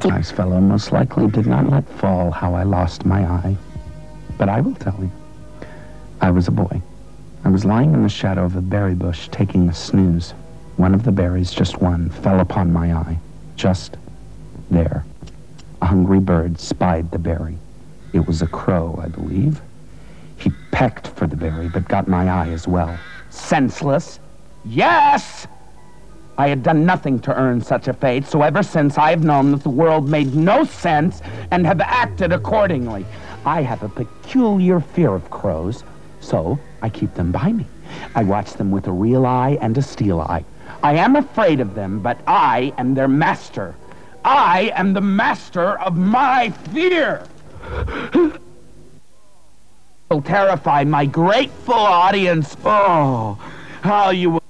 That's a nice fellow most likely did not let fall how I lost my eye. But I will tell you. I was a boy. I was lying in the shadow of a berry bush taking a snooze. One of the berries, just one, fell upon my eye. Just there. A hungry bird spied the berry. It was a crow, I believe. He pecked for the berry, but got my eye as well. Senseless? Yes! I had done nothing to earn such a fate, so ever since I have known that the world made no sense and have acted accordingly. I have a peculiar fear of crows, so I keep them by me. I watch them with a real eye and a steel eye. I am afraid of them, but I am their master. I am the master of my fear. Will terrify my grateful audience. Oh, how you will.